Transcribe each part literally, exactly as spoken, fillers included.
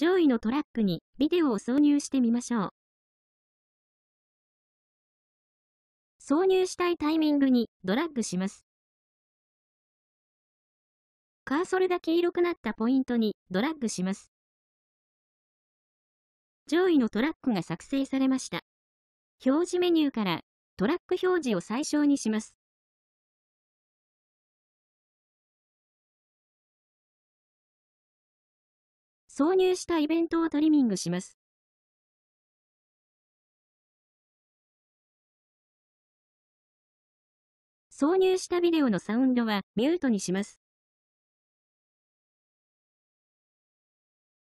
上位のトラックにビデオを挿入してみましょう。挿入したいタイミングにドラッグします。カーソルが黄色くなったポイントにドラッグします。上位のトラックが作成されました。表示メニューからトラック表示を最小にします。挿入したイベントをトリミングします。挿入したビデオのサウンドはミュートにします。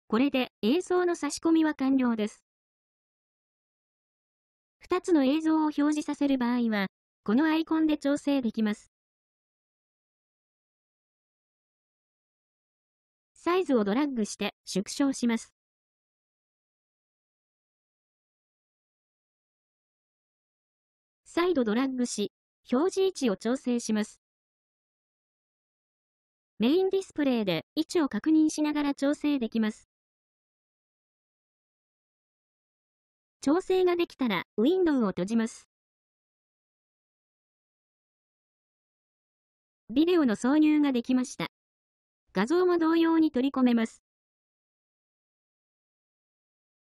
これで映像の差し込みは完了です。ふたつの映像を表示させる場合は、このアイコンで調整できます。サイズをドラッグして縮小します。再度ドラッグし、表示位置を調整します。メインディスプレイで位置を確認しながら調整できます。調整ができたら、ウィンドウを閉じます。ビデオの挿入ができました。画像も同様に取り込めます。